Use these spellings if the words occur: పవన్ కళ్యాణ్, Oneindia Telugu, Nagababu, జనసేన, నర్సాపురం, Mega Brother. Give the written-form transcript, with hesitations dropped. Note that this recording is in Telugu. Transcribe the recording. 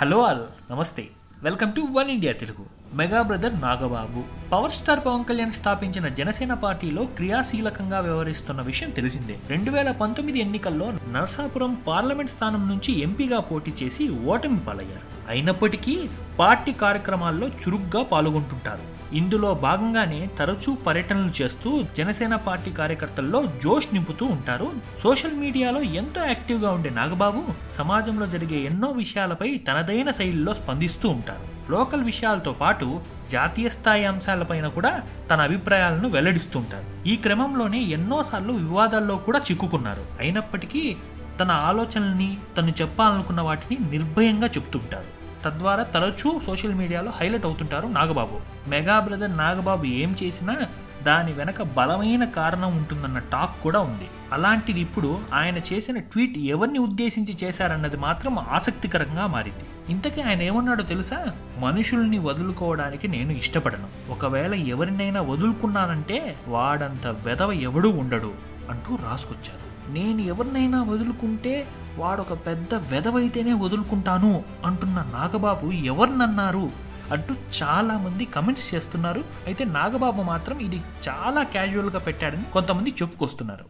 హలో ఆల్ నమస్తే welcome to one India Telugu mega brother Nagababu power star పవన్ కళ్యాణ్ స్థాపించిన జనసేన పార్టీలో క్రియాశీలకంగా వ్యవహరిస్తున్న విషయం తెలిసిందే. 2019 ఎన్నికల్లో నర్సాపురం పార్లమెంట్ స్థానం నుంచి ఎంపీగా పోటీ చేసి ఓటమి పాలయ్యారు. అయినప్పటికీ పార్టీ కార్యక్రమాల్లో చురుగ్గా పాల్గొంటుంటారు. ఇందులో భాగంగానే తరచూ పర్యటనలు చేస్తూ జనసేన పార్టీ కార్యకర్తల్లో జోష్ నింపుతూ ఉంటారు. సోషల్ మీడియాలో ఎంతో యాక్టివ్గా ఉండే నాగబాబు సమాజంలో జరిగే ఎన్నో విషయాలపై తనదైన శైలిలో స్పందిస్తూ ఉంటారు. లోకల్ విషయాలతో పాటు జాతీయ స్థాయి అంశాలపైన కూడా తన అభిప్రాయాలను వెల్లడిస్తూ ఉంటారు. ఈ క్రమంలోనే ఎన్నోసార్లు వివాదాల్లో కూడా చిక్కుకున్నారు. అయినప్పటికీ తన ఆలోచనల్ని, తను చెప్పాలనుకున్న వాటిని నిర్భయంగా చెప్తుంటారు. తద్వారా తరచూ సోషల్ మీడియాలో హైలైట్ అవుతుంటారు నాగబాబు. మెగా బ్రదర్ నాగబాబు ఏం చేసినా దాని వెనక బలమైన కారణం ఉంటుందన్న టాక్ కూడా ఉంది. అలాంటిది ఇప్పుడు ఆయన చేసిన ట్వీట్ ఎవరిని ఉద్దేశించి చేశారన్నది మాత్రం ఆసక్తికరంగా మారింది. ఇంతకీ ఆయన ఏమన్నాడో తెలుసా? మనుషుల్ని వదులుకోవడానికి నేను ఇష్టపడను. ఒకవేళ ఎవరినైనా వదులుకున్నానంటే వాడంత వెధవ ఎవడూ ఉండడు అంటూ రాసుకొచ్చారు. నేను ఎవరినైనా వదులుకుంటే వాడొక పెద్ద వెధవైతేనే వదులుకుంటాను అంటున్న నాగబాబు ఎవరినన్నారు అంటూ చాలామంది కమెంట్స్ చేస్తున్నారు. అయితే నాగబాబు మాత్రం ఇది చాలా క్యాజువల్గా పెట్టాడని కొంతమంది చెప్పుకొస్తున్నారు.